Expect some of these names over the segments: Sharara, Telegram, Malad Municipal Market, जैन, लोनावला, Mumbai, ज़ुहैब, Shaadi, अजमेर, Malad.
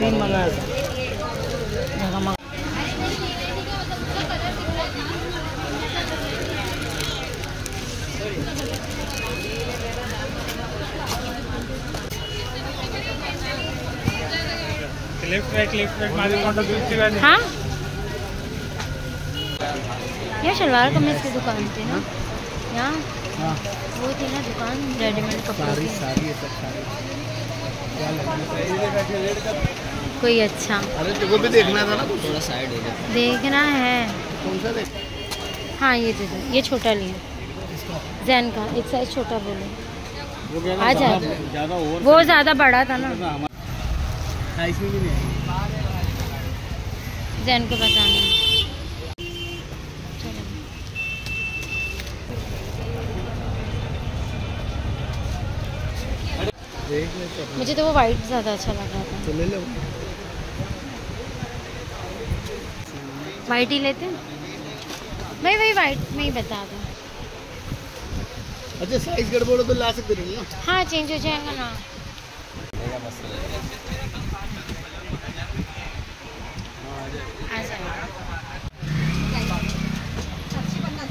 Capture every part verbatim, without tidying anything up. नहीं मंगाया था। लेफ्ट राइट लेफ्ट राइट मारे कौन सा दूसरी बार नहीं। हाँ यार शरारा का मेरे की दुकान थी ना यहाँ, वो थी ना दुकान रेडीमेड कपड़े की। सारी सारी कोई अच्छा। अरे तुमको भी देखना था ना, थोड़ा साइड हो गया देखना है कौन सा देख। हाँ ये दे दो, ये छोटा लिया जैन का, एक साइज छोटा बोले आ जाए, वो ज़्यादा बड़ा था ना इसमें भी नहीं। जैन को बताना मुझे तो वो वाइट ज्यादा अच्छा लग रहा था, तो ले लो वाइट ही लेते भाई, वही वाइट में ही बता दो। अच्छा साइज गड़बड़ हो तो ला सकते हो ना। हाँ चेंज हो जाएगा ना।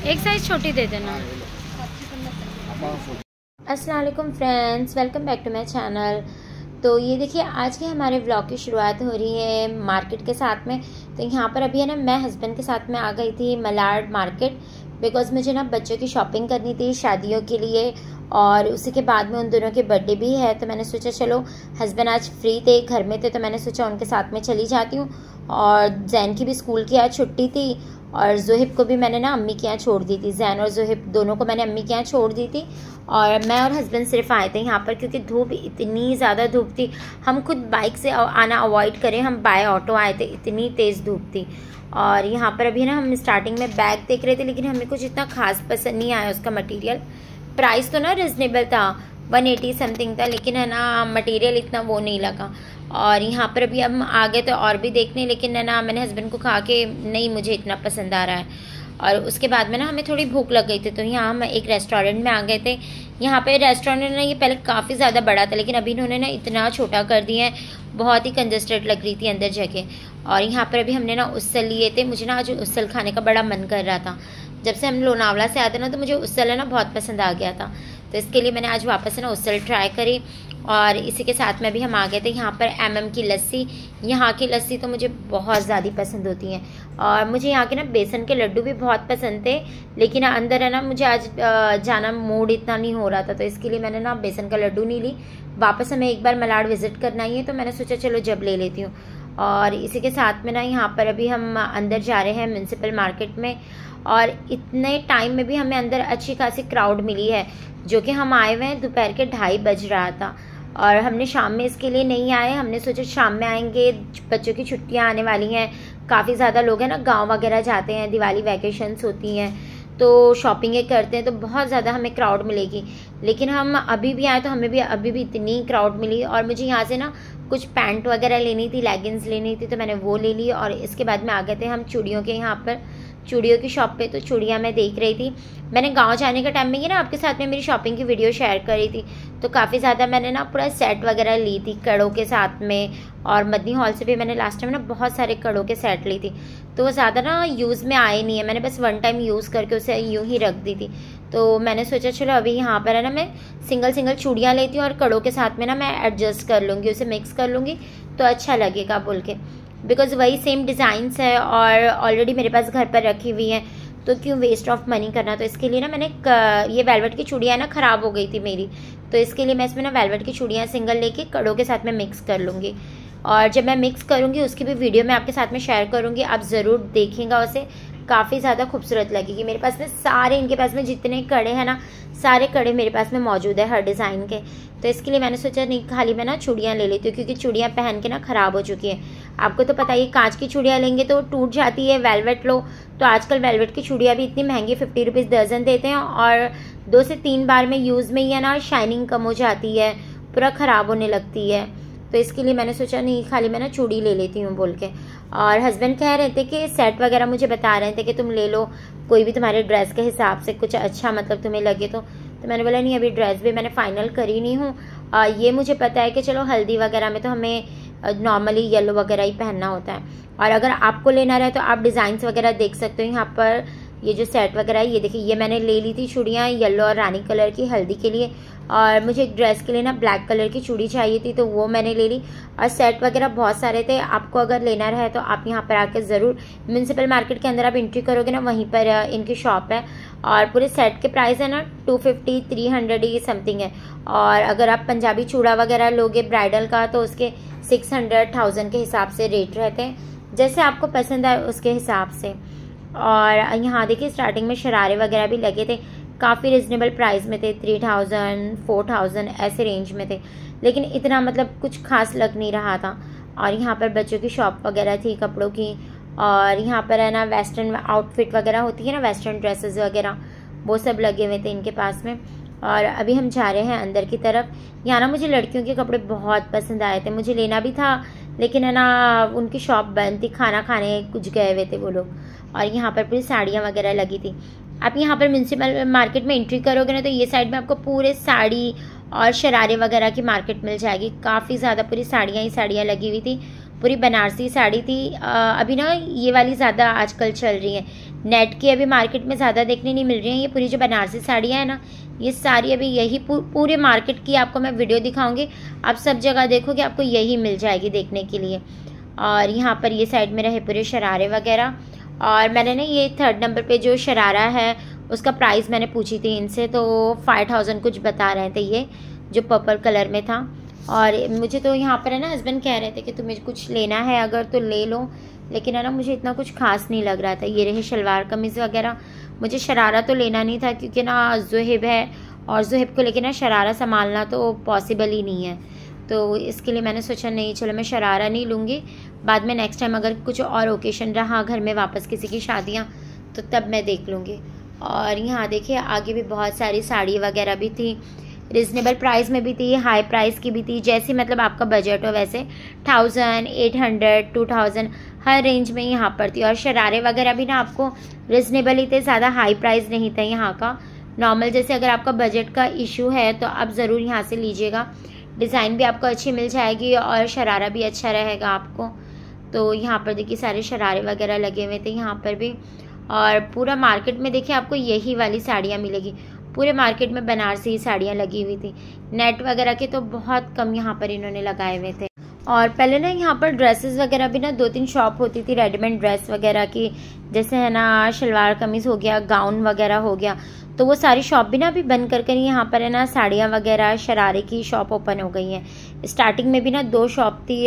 एक साइज छोटी दे देना। अस्सलाम वालेकुम friends, welcome back to my channel. तो ये देखिए आज के हमारे व्लॉग की शुरुआत हो रही है मार्केट के साथ में। तो यहाँ पर अभी है ना मैं हस्बैंड के साथ में आ गई थी मलाड मार्केट, बिकॉज़ मुझे ना बच्चों की शॉपिंग करनी थी शादियों के लिए, और उसी के बाद में उन दोनों के बर्थडे भी है। तो मैंने सोचा चलो हस्बैंड आज फ्री थे, घर में थे, तो मैंने सोचा उनके साथ में चली जाती हूँ। और जैन की भी स्कूल की आज छुट्टी थी, और जोहिब को भी मैंने ना अम्मी के यहाँ छोड़ दी थी। जैन और जोहिब दोनों को मैंने अम्मी के यहाँ छोड़ दी थी, और मैं और हस्बैंड सिर्फ आए थे यहाँ पर, क्योंकि धूप इतनी ज़्यादा धूप थी। हम खुद बाइक से आना अवॉइड करें, हम बाय ऑटो आए थे, इतनी तेज़ धूप थी। और यहाँ पर अभी ना हम स्टार्टिंग में बैग देख रहे थे, लेकिन हमें कुछ इतना खास पसंद नहीं आया। उसका मटीरियल प्राइस तो ना रिजनेबल था, वन एटी समथिंग था, लेकिन है ना मटेरियल इतना वो नहीं लगा। और यहाँ पर अभी हम आ गए तो और भी देखने, लेकिन है ना मैंने हस्बैंड को कहा कि नहीं मुझे इतना पसंद आ रहा है। और उसके बाद में ना हमें थोड़ी भूख लग गई थी, तो यहाँ हम एक रेस्टोरेंट में आ गए थे। यहाँ पे रेस्टोरेंट ना ये पहले काफ़ी ज़्यादा बड़ा था, लेकिन अभी इन्होंने ना इतना छोटा कर दिया है, बहुत ही कंजस्टेड लग रही थी अंदर जगह। और यहाँ पर अभी हमने ना उस्सल लिए थे, मुझे ना आज उस्सल खाने का बड़ा मन कर रहा था। जब से हम लोनावला से आए थे ना तो मुझे उस्सल है ना बहुत पसंद आ गया था, तो इसके लिए मैंने आज वापस ना उस्सल ट्राई करी। और इसी के साथ में भी हम आ गए थे यहाँ पर एमएम की लस्सी। यहाँ की लस्सी तो मुझे बहुत ज़्यादा पसंद होती है, और मुझे यहाँ के ना बेसन के लड्डू भी बहुत पसंद थे, लेकिन अंदर है ना मुझे आज जाना मूड इतना नहीं हो रहा था, तो इसके लिए मैंने ना बेसन का लड्डू नहीं ली। वापस हमें एक बार मलाड विज़िट करना ही है, तो मैंने सोचा चलो जब ले लेती हूँ। और इसी के साथ में ना यहाँ पर अभी हम अंदर जा रहे हैं म्युनिसिपल मार्केट में, और इतने टाइम में भी हमें अंदर अच्छी खासी क्राउड मिली है, जो कि हम आए हुए हैं दोपहर के ढाई बज रहा था। और हमने शाम में इसके लिए नहीं आए, हमने सोचा शाम में आएंगे, बच्चों की छुट्टियां आने वाली हैं, काफ़ी ज़्यादा लोग हैं ना गांव वगैरह जाते हैं, दिवाली वैकेशंस होती हैं, तो शॉपिंगें करते हैं, तो बहुत ज़्यादा हमें क्राउड मिलेगी। लेकिन हम अभी भी आए तो हमें भी अभी भी इतनी क्राउड मिली। और मुझे यहाँ से ना कुछ पैंट वगैरह लेनी थी, लेगिंग्स लेनी थी, तो मैंने वो ले ली। और इसके बाद में आ गए थे हम चूड़ियों के यहाँ पर, चूड़ियों की शॉप पे। तो चूड़ियाँ मैं देख रही थी, मैंने गांव जाने के टाइम में ही ना आपके साथ में मेरी शॉपिंग की वीडियो शेयर करी थी, तो काफ़ी ज़्यादा मैंने ना पूरा सेट वगैरह ली थी कड़ों के साथ में। और मदनी हॉल से भी मैंने लास्ट टाइम ना बहुत सारे कड़ों के सेट ली थी, तो वो ज़्यादा ना यूज़ में आए नहीं है, मैंने बस वन टाइम यूज़ करके उसे यूँ ही रख दी थी। तो मैंने सोचा चलो अभी यहाँ पर है ना मैं सिंगल सिंगल चूड़ियाँ लेती हूँ, और कड़ों के साथ में ना मैं एडजस्ट कर लूँगी, उसे मिक्स कर लूँगी तो अच्छा लगेगा बोल के, बिकॉज़ वही सेम डिज़ाइंस है और ऑलरेडी मेरे पास घर पर रखी हुई है, तो क्यों वेस्ट ऑफ मनी करना। तो इसके लिए ना मैंने ये वेलवेट की चूड़ियाँ ना ख़राब हो गई थी मेरी, तो इसके लिए मैं इसमें ना वेलवेट की चूड़ियाँ सिंगल लेके कड़ों के साथ में मिक्स कर लूँगी। और जब मैं मिक्स करूँगी उसकी भी वीडियो मैं आपके साथ में शेयर करूँगी, आप ज़रूर देखेंगा, उसे काफ़ी ज़्यादा खूबसूरत लगेगी। मेरे पास में सारे इनके पास में जितने कड़े हैं ना, सारे कड़े मेरे पास में मौजूद है हर डिज़ाइन के, तो इसके लिए मैंने सोचा नहीं खाली मैं ना चूड़ियाँ ले लेती हूँ, क्योंकि चूड़ियाँ पहन के ना ख़राब हो चुकी हैं। आपको तो पता ही, कांच की चूड़ियाँ लेंगे तो टूट जाती है, वेलवेट लो तो आजकल वेलवेट की चूड़ियाँ भी इतनी महंगी फिफ्टी रुपीज़ दर्जन देते हैं, और दो से तीन बार में यूज़ में ही है ना शाइनिंग कम हो जाती है, पूरा ख़राब होने लगती है। तो इसके लिए मैंने सोचा नहीं खाली मैं ना चूड़ी ले लेती हूँ बोल के। और हस्बैंड कह रहे थे कि सेट वगैरह मुझे बता रहे थे कि तुम ले लो कोई भी तुम्हारे ड्रेस के हिसाब से, कुछ अच्छा मतलब तुम्हें लगे तो। तो मैंने बोला नहीं अभी ड्रेस भी मैंने फ़ाइनल करी नहीं हूँ, ये मुझे पता है कि चलो हल्दी वगैरह में तो हमें नॉर्मली येलो वगैरह ही पहनना होता है। और अगर आपको लेना रहे तो आप डिज़ाइंस वगैरह देख सकते हो यहाँ पर। ये जो सेट वगैरह है ये देखिए, ये मैंने ले ली थी चूड़ियाँ येलो और रानी कलर की हल्दी के लिए, और मुझे एक ड्रेस के लिए ना ब्लैक कलर की चूड़ी चाहिए थी तो वो मैंने ले ली। और सेट वगैरह बहुत सारे थे, आपको अगर लेना रहे तो आप यहाँ पर आकर ज़रूर म्यूनसिपल मार्केट के अंदर आप एंट्री करोगे ना, वहीं पर इनकी शॉप है। और पूरे सेट के प्राइस है ना टू फिफ्टी थ्री हंड्रेड ये समथिंग है। और अगर आप पंजाबी चूड़ा वगैरह लोगे ब्राइडल का तो उसके सिक्स हंड्रेड थाउजेंड के हिसाब से रेट रहते हैं, जैसे आपको पसंद आए उसके हिसाब से। और यहाँ देखिए स्टार्टिंग में शरारे वगैरह भी लगे थे, काफ़ी रिजनेबल प्राइस में थे, थ्री थाउजेंड फोर थाउजेंड ऐसे रेंज में थे, लेकिन इतना मतलब कुछ खास लग नहीं रहा था। और यहाँ पर बच्चों की शॉप वगैरह थी कपड़ों की, और यहाँ पर है ना वेस्टर्न आउटफिट वगैरह होती है ना, वेस्टर्न ड्रेसेस वगैरह वो सब लगे हुए थे इनके पास में। और अभी हम जा रहे हैं अंदर की तरफ। यहाँ ना मुझे लड़कियों के कपड़े बहुत पसंद आए थे, मुझे लेना भी था लेकिन है ना उनकी शॉप बंद थी, खाना खाने कुछ गए हुए थे वो लोग। और यहाँ पर पूरी साड़ियाँ वगैरह लगी थी। आप यहाँ पर म्यूनसिपल मार्केट में एंट्री करोगे ना तो ये साइड में आपको पूरे साड़ी और शरारे वगैरह की मार्केट मिल जाएगी। काफ़ी ज़्यादा पूरी साड़ियाँ ही साड़ियाँ लगी हुई थी, पूरी बनारसी साड़ी थी। अभी ना ये वाली ज़्यादा आजकल चल रही है, नेट की अभी मार्केट में ज़्यादा देखने नहीं मिल रही हैं। ये पूरी जो बनारसी साड़ियाँ हैं ना ये सारी अभी यही पू, पूरे मार्केट की आपको मैं वीडियो दिखाऊंगी, आप सब जगह देखोगे आपको यही मिल जाएगी देखने के लिए। और यहाँ पर ये साइड में रहे पूरे शरारे वगैरह। और मैंने ना ये थर्ड नंबर पे जो शरारा है उसका प्राइस मैंने पूछी थी इनसे, तो फाइव थाउजेंड कुछ बता रहे थे, ये जो पर्पल कलर में था। और मुझे तो यहाँ पर है ना हस्बैंड कह रहे थे कि तुम्हें कुछ लेना है अगर तो ले लो, लेकिन है ना मुझे इतना कुछ खास नहीं लग रहा था। ये रही शलवार कमीज़ वगैरह, मुझे शरारा तो लेना नहीं था क्योंकि ना ज़ुहैब है और ज़ुहैब को लेके ना शरारा संभालना तो पॉसिबल ही नहीं है, तो इसके लिए मैंने सोचा नहीं चलो मैं शरारा नहीं लूँगी, बाद में नेक्स्ट टाइम अगर कुछ और ओकेशन रहा घर में वापस किसी की शादियाँ तो तब मैं देख लूँगी। और यहाँ देखिए आगे भी बहुत सारी साड़ी वगैरह भी थी, रिजनेबल प्राइस में भी थी, हाई प्राइस की भी थी, जैसे मतलब आपका बजट हो वैसे thousand eight hundred two thousand हर रेंज में यहाँ पर थी। और शरारे वगैरह भी ना आपको रिजनेबल ही थे, ज़्यादा हाई प्राइस नहीं था यहाँ का, नॉर्मल जैसे अगर आपका बजट का इशू है तो आप ज़रूर यहाँ से लीजिएगा। डिज़ाइन भी आपको अच्छी मिल जाएगी और शरारा भी अच्छा रहेगा आपको। तो यहाँ पर देखिए सारे शरारे वगैरह लगे हुए थे यहाँ पर भी। और पूरा मार्केट में देखिए आपको यही वाली साड़ियाँ मिलेगी, पूरे मार्केट में बनारसी साड़ियाँ लगी हुई थी, नेट वगैरह के तो बहुत कम यहाँ पर इन्होंने लगाए हुए थे। और पहले ना यहाँ पर ड्रेसेस वगैरह भी ना दो तीन शॉप होती थी रेडीमेड ड्रेस वगैरह की, जैसे है ना शलवार कमीज़ हो गया, गाउन वगैरह हो गया, तो वो सारी शॉप भी ना अभी बंद कर कर यहाँ पर है ना साड़ियाँ वगैरह शरारे की शॉप ओपन हो गई है। स्टार्टिंग में भी ना दो शॉप थी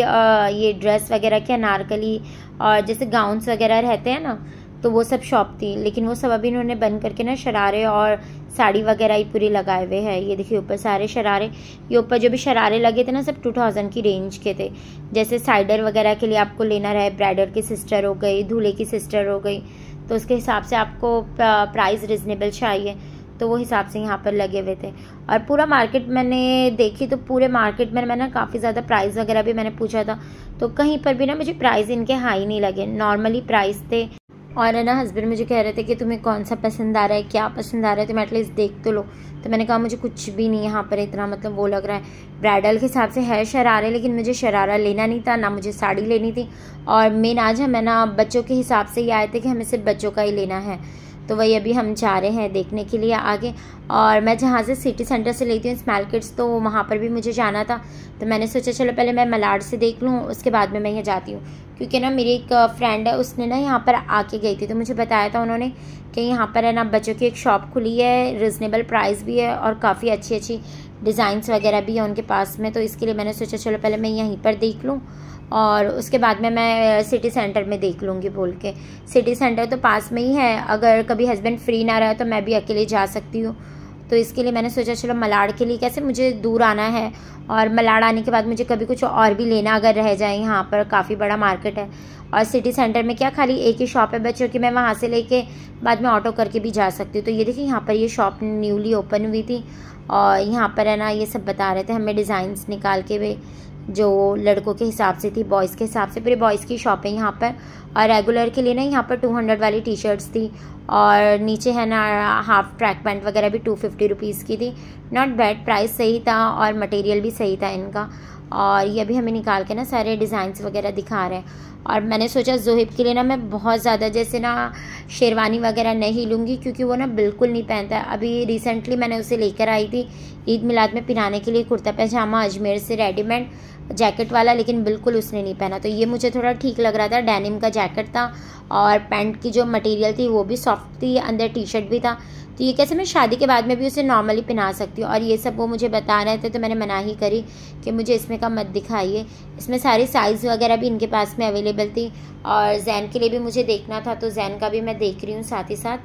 ये ड्रेस वगैरह की, अनारकली और जैसे गाउन्स वगैरह रहते हैं ना तो वो सब शॉप थी, लेकिन वो सब अभी इन्होंने बंद करके ना शरारे और साड़ी वगैरह ही पूरी लगाए हुए हैं। ये देखिए ऊपर सारे शरारे, ये ऊपर जो भी शरारे लगे थे ना सब टू थाउजेंड की रेंज के थे, जैसे साइडर वगैरह के लिए आपको लेना रहे, ब्राइडल की सिस्टर हो गई, दूल्हे की सिस्टर हो गई, तो उसके हिसाब से आपको प्राइस रिजनेबल चाहिए तो वो हिसाब से यहाँ पर लगे हुए थे। और पूरा मार्केट मैंने देखी तो पूरे मार्केट में मैंने काफ़ी ज़्यादा प्राइस वगैरह भी मैंने पूछा था, तो कहीं पर भी ना मुझे प्राइस इनके हाई नहीं लगे, नॉर्मली प्राइस थे। और है ना हस्बैंड मुझे कह रहे थे कि तुम्हें कौन सा पसंद आ रहा है, क्या पसंद आ रहा है, तुम एटलीस्ट देख तो लो। तो मैंने कहा मुझे कुछ भी नहीं यहाँ पर इतना मतलब वो लग रहा है, ब्राइडल के हिसाब से है शरारे, लेकिन मुझे शरारा लेना नहीं था, ना मुझे साड़ी लेनी थी। और मेन आज हमें ना बच्चों के हिसाब से ही आए थे कि हमें सिर्फ बच्चों का ही लेना है, तो वही अभी हम जा रहे हैं देखने के लिए आगे। और मैं जहाँ से सिटी सेंटर से लेती हूँ स्मॉल किड्स, तो वहाँ पर भी मुझे जाना था, तो मैंने सोचा चलो पहले मैं मलाड से देख लूँ उसके बाद में मैं यहाँ जाती हूँ, क्योंकि ना मेरी एक फ्रेंड है उसने ना यहाँ पर आके गई थी तो मुझे बताया था उन्होंने कि यहाँ पर है ना बच्चों की एक शॉप खुली है, रिजनेबल प्राइस भी है और काफ़ी अच्छी अच्छी डिज़ाइंस वगैरह भी है उनके पास में, तो इसके लिए मैंने सोचा चलो पहले मैं यहीं पर देख लूँ और उसके बाद में मैं सिटी सेंटर में देख लूँगी बोल के। सिटी सेंटर तो पास में ही है, अगर कभी हस्बैंड फ्री ना रहा तो मैं भी अकेले जा सकती हूँ, तो इसके लिए मैंने सोचा चलो मलाड के लिए कैसे मुझे दूर आना है, और मलाड आने के बाद मुझे कभी कुछ और भी लेना अगर रह जाए, यहाँ पर काफ़ी बड़ा मार्केट है। और सिटी सेंटर में क्या खाली एक ही शॉप है बच्चों की, मैं वहाँ से लेके बाद में ऑटो करके भी जा सकती हूँ। तो ये देखिए यहाँ पर ये शॉप न्यूली ओपन हुई थी, और यहाँ पर है ना ये सब बता रहे थे हमें डिज़ाइंस निकाल के भी, जो लड़कों के हिसाब से थी, बॉयज़ के हिसाब से पूरे बॉयज़ की शॉप है यहाँ पर। और रेगुलर के लिए ना यहाँ पर टू हंड्रेड वाली टी शर्ट्स थी, और नीचे है ना हाफ ट्रैक पैंट वगैरह भी टू फिफ्टी रुपीज़ की थी, नॉट बैड प्राइस सही था और मटेरियल भी सही था इनका। और ये भी हमें निकाल के ना सारे डिज़ाइंस वगैरह दिखा रहे हैं। और मैंने सोचा ज़ोहिब के लिए ना मैं बहुत ज़्यादा जैसे ना शेरवानी वगैरह नहीं लूँगी क्योंकि वो ना बिल्कुल नहीं पहनता। अभी रिसेंटली मैंने उसे लेकर आई थी ईद मिलाद में पिनाने के लिए कुर्ता पैजामा अजमेर से रेडीमेड जैकेट वाला, लेकिन बिल्कुल उसने नहीं पहना। तो ये मुझे थोड़ा ठीक लग रहा था, डेनिम का जैकेट था और पैंट की जो मटेरियल थी वो भी सॉफ्ट थी, अंदर टी शर्ट भी था। तो ये कैसे मैं शादी के बाद में भी उसे नॉर्मली पहना सकती हूँ। और ये सब वो मुझे बता रहे थे तो मैंने मना ही करी कि मुझे इसमें का मत दिखाइए। इसमें सारी साइज़ वगैरह भी इनके पास में अवेलेबल थी और जैन के लिए भी मुझे देखना था तो जैन का भी मैं देख रही हूँ साथ ही साथ।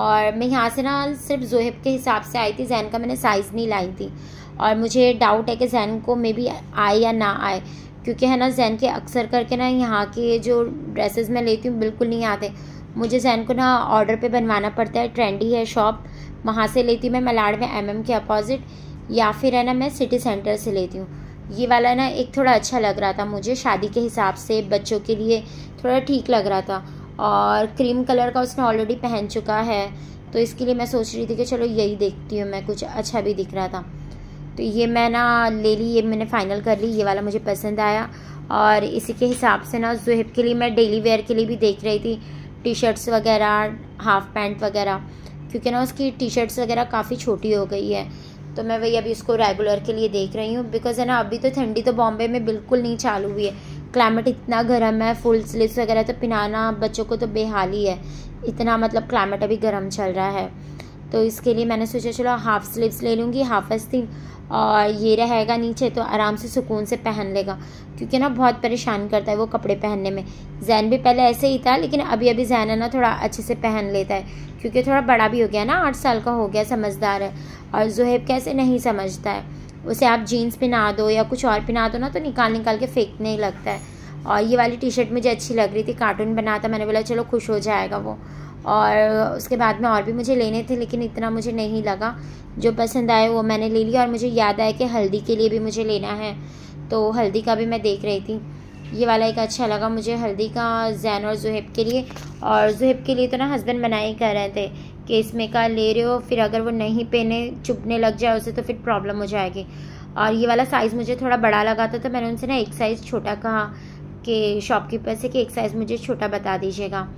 और मैं यहाँ से ना सिर्फ जोहेब के हिसाब से आई थी, जैन का मैंने साइज़ नहीं लाई थी। और मुझे डाउट है कि जैन को मे बी आए या ना आए, क्योंकि है ना जैन के अक्सर करके ना यहाँ के जो ड्रेसेस मैं लेती हूँ बिल्कुल नहीं आते। मुझे जैन को ना ऑर्डर पे बनवाना पड़ता है, ट्रेंडी है शॉप, वहाँ से लेती हूँ मैं मलाड में एमएम के अपोजिट, या फिर है ना मैं सिटी सेंटर से लेती हूँ। ये वाला ना एक थोड़ा अच्छा लग रहा था मुझे, शादी के हिसाब से बच्चों के लिए थोड़ा ठीक लग रहा था। और क्रीम कलर का उसने ऑलरेडी पहन चुका है तो इसके लिए मैं सोच रही थी कि चलो यही देखती हूँ मैं, कुछ अच्छा भी दिख रहा था तो ये मैं ना ले ली। ये मैंने फ़ाइनल कर ली, ये वाला मुझे पसंद आया। और इसी के हिसाब से ना ज़ुहैब के लिए मैं डेली वेयर के लिए भी देख रही थी टी शर्ट्स वगैरह, हाफ़ पैंट वगैरह, क्योंकि ना उसकी टी शर्ट्स वगैरह काफ़ी छोटी हो गई है तो मैं वही अभी उसको रेगुलर के लिए देख रही हूँ। बिकॉज है ना अभी तो ठंडी तो बॉम्बे में बिल्कुल नहीं चालू हुई है, क्लाइमेट इतना गर्म है, फुल स्लीव्स वगैरह तो पहनाना बच्चों को तो बेहाल ही है, इतना मतलब क्लाइमेट अभी गर्म चल रहा है। तो इसके लिए मैंने सोचा चलो हाफ़ स्लीव्स ले लूँगी, हाफ अस्तीन, और ये रहेगा नीचे तो आराम से सुकून से पहन लेगा, क्योंकि ना बहुत परेशान करता है वो कपड़े पहनने में। जैन भी पहले ऐसे ही था, लेकिन अभी अभी जैन है ना थोड़ा अच्छे से पहन लेता है क्योंकि थोड़ा बड़ा भी हो गया ना, आठ साल का हो गया, समझदार है। और ज़ुहैब कैसे नहीं समझता है, उसे आप जीन्स पहना दो या कुछ और पहना दो ना तो निकाल निकाल के फेंकने लगता है। और ये वाली टी शर्ट मुझे अच्छी लग रही थी, कार्टून बना था, मैंने बोला चलो खुश हो जाएगा वो। और उसके बाद में और भी मुझे लेने थे लेकिन इतना मुझे नहीं लगा, जो पसंद आए वो मैंने ले लिया। और मुझे याद आया कि हल्दी के लिए भी मुझे लेना है तो हल्दी का भी मैं देख रही थी, ये वाला एक अच्छा लगा मुझे हल्दी का, जैन और ज़ुहैब के लिए। और ज़ुहैब के लिए तो ना हस्बैंड मना ही कर रहे थे कि इसमें का ले रहे हो, फिर अगर वो नहीं पहने चुभने लग जाए उसे तो फिर प्रॉब्लम हो जाएगी। और ये वाला साइज़ मुझे थोड़ा बड़ा लगा था तो मैंने उनसे ना एक साइज़ छोटा कहा कि शॉपकीपर से कि एक साइज़ मुझे छोटा बता दीजिएगा।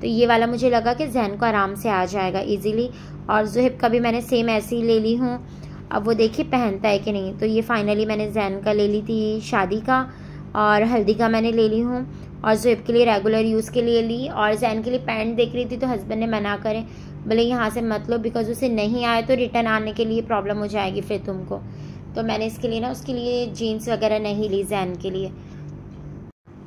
तो ये वाला मुझे लगा कि जैन को आराम से आ जाएगा इजीली। और ज़ुहैब का भी मैंने सेम ऐसी ही ले ली हूँ, अब वो देखिए पहनता है कि नहीं। तो ये फाइनली मैंने जैन का ले ली थी, शादी का और हल्दी का मैंने ले ली हूँ, और ज़ुहैब के लिए रेगुलर यूज़ के लिए ली। और जैन के लिए पैंट देख रही थी तो हस्बैंड ने मना करें, भले यहाँ से मत लो बिकॉज उसे नहीं आए तो रिटर्न आने के लिए प्रॉब्लम हो जाएगी फिर तुमको। तो मैंने इसके लिए ना उसके लिए जीन्स वगैरह नहीं ली जैन के लिए।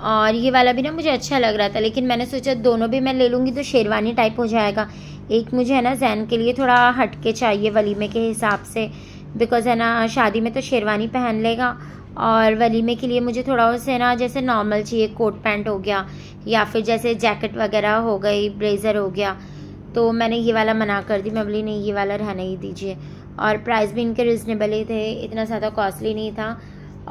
और ये वाला भी ना मुझे अच्छा लग रहा था, लेकिन मैंने सोचा दोनों भी मैं ले लूँगी तो शेरवानी टाइप हो जाएगा। एक मुझे है ना जैन के लिए थोड़ा हटके चाहिए वलीमे के हिसाब से, बिकॉज़ है ना शादी में तो शेरवानी पहन लेगा, और वलीमे के लिए मुझे थोड़ा उसे ना जैसे नॉर्मल चाहिए, कोट पैंट हो गया या फिर जैसे जैकेट वगैरह हो गई, ब्लेज़र हो गया। तो मैंने ये वाला मना कर दी, मैं बोली नहीं ये वाला रहने ही दीजिए। और प्राइस भी इनके रिजनेबल ही थे, इतना ज़्यादा कॉस्टली नहीं था।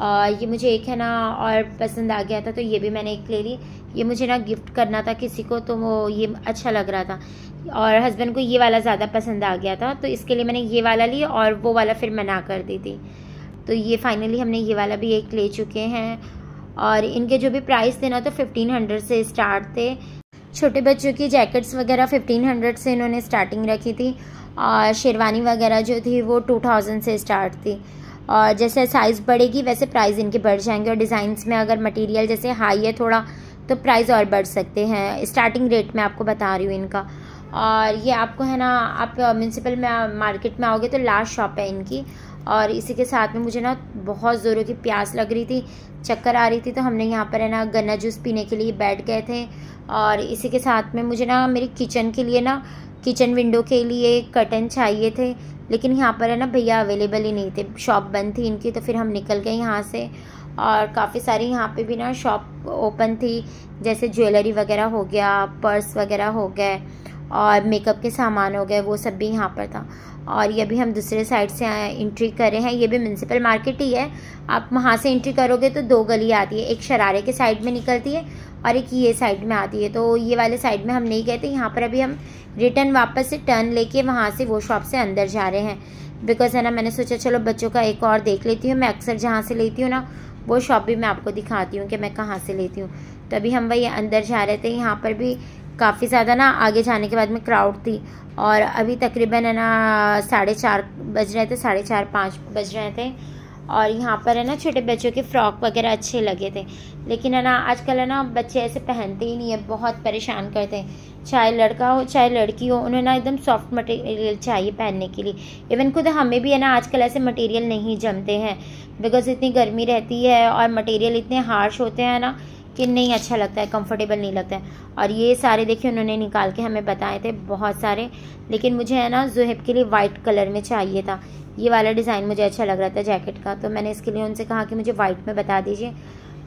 और ये मुझे एक है ना और पसंद आ गया था तो ये भी मैंने एक ले ली, ये मुझे ना गिफ्ट करना था किसी को तो वो ये अच्छा लग रहा था। और हस्बैंड को ये वाला ज़्यादा पसंद आ गया था तो इसके लिए मैंने ये वाला ली, और वो वाला फिर मना कर दी थी। तो ये फाइनली हमने ये वाला भी एक ले चुके हैं। और इनके जो भी प्राइस थे ना तो फिफ्टीन हंड्रेड से स्टार्ट थे, छोटे बच्चों की जैकेट्स वगैरह फिफ्टीन हंड्रेड से इन्होंने स्टार्टिंग रखी थी, और शेरवानी वगैरह जो थी वो टू थाउजेंड से स्टार्ट थी। और जैसे साइज़ बढ़ेगी वैसे प्राइस इनके बढ़ जाएंगे, और डिज़ाइंस में अगर मटेरियल जैसे हाई है थोड़ा तो प्राइस और बढ़ सकते हैं, स्टार्टिंग रेट में आपको बता रही हूँ इनका। और ये आपको है ना आप म्यूनसिपल में मार्केट में आओगे तो लास्ट शॉप है इनकी। और इसी के साथ में मुझे ना बहुत ज़ोरों की प्यास लग रही थी, चक्कर आ रही थी, तो हमने यहाँ पर है ना गन्ना जूस पीने के लिए बैठ गए थे। और इसी के साथ में मुझे ना मेरी किचन के लिए ना किचन विंडो के लिए कर्टन चाहिए थे, लेकिन यहाँ पर है ना भैया अवेलेबल ही नहीं थे, शॉप बंद थी इनकी। तो फिर हम निकल गए यहाँ से, और काफ़ी सारी यहाँ पे भी ना शॉप ओपन थी, जैसे ज्वेलरी वगैरह हो गया, पर्स वगैरह हो गए, और मेकअप के सामान हो गए, वो सब भी यहाँ पर था। और ये भी हम दूसरे साइड से एंट्री कर रहे हैं, ये भी म्यूनसिपल मार्केट ही है। आप वहाँ से एंट्री करोगे तो दो गली आती है, एक शरारे के साइड में निकलती है और एक ये साइड में आती है। तो ये वाले साइड में हम नहीं गए थे, यहाँ पर अभी हम रिटर्न वापस से टर्न लेके वहाँ से वो शॉप से अंदर जा रहे हैं। बिकॉज़ है ना मैंने सोचा चलो बच्चों का एक और देख लेती हूँ, मैं अक्सर जहाँ से लेती हूँ ना वो शॉप भी मैं आपको दिखाती हूँ कि मैं कहाँ से लेती हूँ। तो अभी हम वही अंदर जा रहे थे, यहाँ पर भी काफ़ी ज़्यादा ना आगे जाने के बाद में क्राउड थी, और अभी तकरीबन है ना साढ़े चार बज रहे थे, साढ़े चार पाँच बज रहे थे। और यहाँ पर है ना छोटे बच्चों के फ़्रॉक वगैरह अच्छे लगे थे, लेकिन है ना आजकल है ना बच्चे ऐसे पहनते ही नहीं है, बहुत परेशान करते हैं, चाहे लड़का हो चाहे लड़की हो, उन्हें ना एकदम सॉफ्ट मटेरियल चाहिए पहनने के लिए। इवन खुद हमें भी है ना आजकल ऐसे मटेरियल नहीं जमते हैं, बिकॉज़ इतनी गर्मी रहती है और मटेरियल इतने हार्श होते हैं ना कि नहीं अच्छा लगता है, कंफर्टेबल नहीं लगता है। और ये सारे देखिए उन्होंने निकाल के हमें बताए थे बहुत सारे, लेकिन मुझे है ना ज़ुहैब के लिए वाइट कलर में चाहिए था, ये वाला डिज़ाइन मुझे अच्छा लग रहा था जैकेट का, तो मैंने इसके लिए उनसे कहा कि मुझे वाइट में बता दीजिए।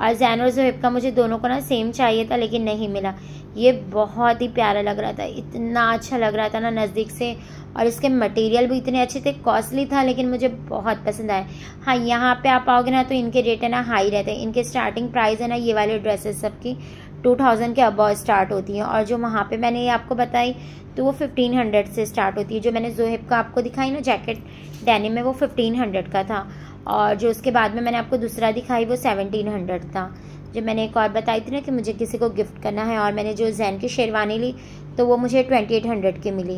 और जैन और ज़ुहैब का मुझे दोनों को ना सेम चाहिए था, लेकिन नहीं मिला। ये बहुत ही प्यारा लग रहा था, इतना अच्छा लग रहा था ना नज़दीक से, और इसके मटेरियल भी इतने अच्छे थे, कॉस्टली था लेकिन मुझे बहुत पसंद आया। हाँ, यहाँ पे आप आओगे ना तो इनके रेट है ना हाई रहते हैं, इनके स्टार्टिंग प्राइस है ना ये वाले ड्रेसेस सबकी टू थाउजेंड के अबव स्टार्ट होती हैं, और जो वहाँ पे मैंने ये आपको बताई तो वो फिफ्टीन हंड्रेड से स्टार्ट होती है। जो मैंने ज़ुहैब का आपको दिखाई ना जैकेट डेनिम में, वो फिफ्टीन हंड्रेड का था, और जो उसके बाद में मैंने आपको दूसरा दिखाई वो सेवनटीन हंड्रेड था। जो मैंने एक और बताई थी ना कि मुझे किसी को गिफ्ट करना है, और मैंने जो जैन की शेरवानी ली तो वो मुझे ट्वेंटी एट हंड्रेड की मिली।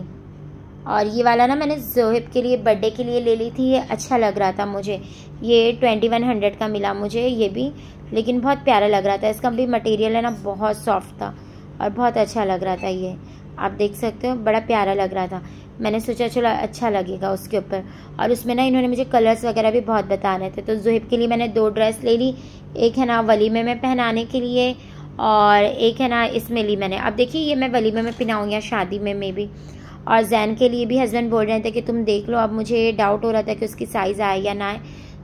और ये वाला ना मैंने ज़ुहैब के लिए बर्थडे के लिए ले ली थी, ये अच्छा लग रहा था मुझे, ये ट्वेंटी वन हंड्रेड का मिला मुझे ये भी, लेकिन बहुत प्यारा लग रहा था। इसका भी मटेरियल है ना बहुत सॉफ्ट था और बहुत अच्छा लग रहा था, ये आप देख सकते हो, बड़ा प्यारा लग रहा था। मैंने सोचा चलो अच्छा लगेगा उसके ऊपर। और उसमें ना इन्होंने मुझे कलर्स वगैरह भी बहुत बताने थे, तो ज़ुहैब के लिए मैंने दो ड्रेस ले ली, एक है ना वलीमे में पहनाने के लिए और एक है ना इसमें ली मैंने। अब देखिए ये मैं वलीमे में पहनाऊँ या शादी में मे भी। और जैन के लिए भी हस्बैंड बोल रहे थे कि तुम देख लो, अब मुझे डाउट हो रहा था कि उसकी साइज़ आए या ना आए,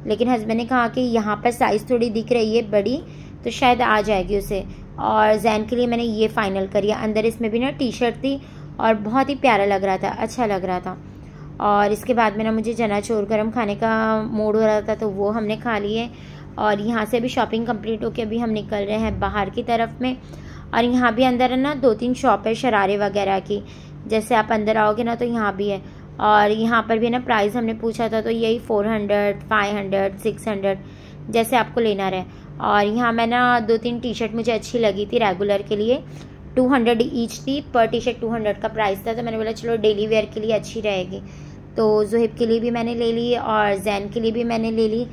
लेकिन हस्बैंड ने कहा कि यहाँ पर साइज़ थोड़ी दिख रही है बड़ी, तो शायद आ जाएगी उसे। और जैन के लिए मैंने ये फ़ाइनल करी। अंदर इसमें भी ना टी शर्ट थी और बहुत ही प्यारा लग रहा था, अच्छा लग रहा था। और इसके बाद में ना मुझे चना चोर गर्म खाने का मूड हो रहा था, तो वो हमने खा लिए। और यहाँ से भी शॉपिंग कंप्लीट होकर अभी हम निकल रहे हैं बाहर की तरफ में। और यहाँ भी अंदर है ना दो तीन शॉप है शरारे वगैरह की, जैसे आप अंदर आओगे ना तो यहाँ भी है। और यहाँ पर भी ना प्राइस हमने पूछा था, तो यही four hundred five hundred six hundred जैसे आपको लेना रहे। और यहाँ मैं ना दो तीन टी शर्ट मुझे अच्छी लगी थी रेगुलर के लिए, टू हंड्रेड ईच थी, पर टी शर्ट टू हंड्रेड का प्राइस था, तो मैंने बोला चलो डेली वेयर के लिए अच्छी रहेगी। तो ज़ुहैब के लिए भी मैंने ले ली और जैन के लिए भी मैंने ले ली।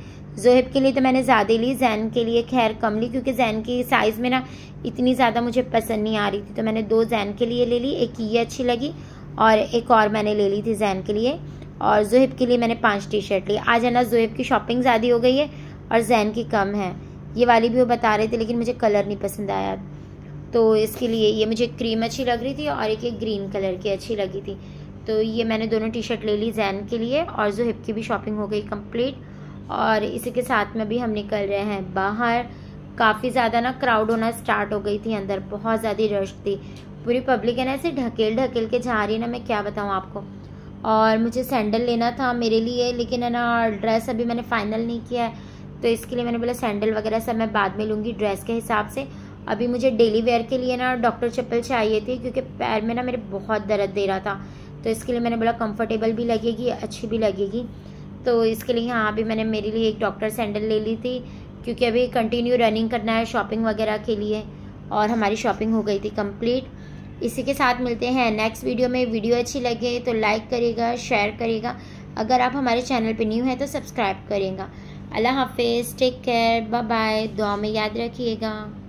ज़ुहैब के लिए तो मैंने ज़्यादा ली, जैन के लिए खैर कम ली, क्योंकि जैन की साइज़ में ना इतनी ज़्यादा मुझे पसंद नहीं आ रही थी, तो मैंने दो जैन के लिए ले ली, एक ये अच्छी लगी और एक और मैंने ले ली थी जैन के लिए। और ज़ुहैब के लिए मैंने पाँच टी शर्ट ली। आज है ना ज़ुहैब की शॉपिंग ज़्यादा हो गई है और जैन की कम है। ये वाली भी वो बता रहे थे, लेकिन मुझे कलर नहीं पसंद आया, तो इसके लिए ये मुझे क्रीम अच्छी लग रही थी और एक ये ग्रीन कलर की अच्छी लगी थी। तो ये मैंने दोनों टी शर्ट ले ली जैन के लिए, और ज़ुहैब की भी शॉपिंग हो गई कंप्लीट। और इसी के साथ में भी हम निकल रहे हैं बाहर। काफ़ी ज़्यादा ना क्राउड होना स्टार्ट हो गई थी, अंदर बहुत ज़्यादा रश थी, पूरी पब्लिक है ना ऐसे ढकेल ढकेल के जा रही है ना, मैं क्या बताऊँ आपको। और मुझे सैंडल लेना था मेरे लिए, लेकिन है ना ड्रेस अभी मैंने फ़ाइनल नहीं किया है, तो इसके लिए मैंने बोला सैंडल वगैरह सब मैं बाद में लूँगी ड्रेस के हिसाब से। अभी मुझे डेली वेयर के लिए ना डॉक्टर चप्पल चाहिए थी, क्योंकि पैर में ना मेरे बहुत दर्द दे रहा था, तो इसके लिए मैंने बोला कंफर्टेबल भी लगेगी अच्छी भी लगेगी। तो इसके लिए यहाँ भी मैंने मेरे लिए एक डॉक्टर सैंडल ले ली थी, क्योंकि अभी कंटिन्यू रनिंग करना है शॉपिंग वगैरह के लिए। और हमारी शॉपिंग हो गई थी कंप्लीट। इसी के साथ मिलते हैं नेक्स्ट वीडियो में। वीडियो अच्छी लगे तो लाइक करिएगा, शेयर करिएगा, अगर आप हमारे चैनल पे न्यू हैं तो सब्सक्राइब करिएगा। अल्लाह हाफिज़, टेक केयर, बाय बाय, दुआ में याद रखिएगा।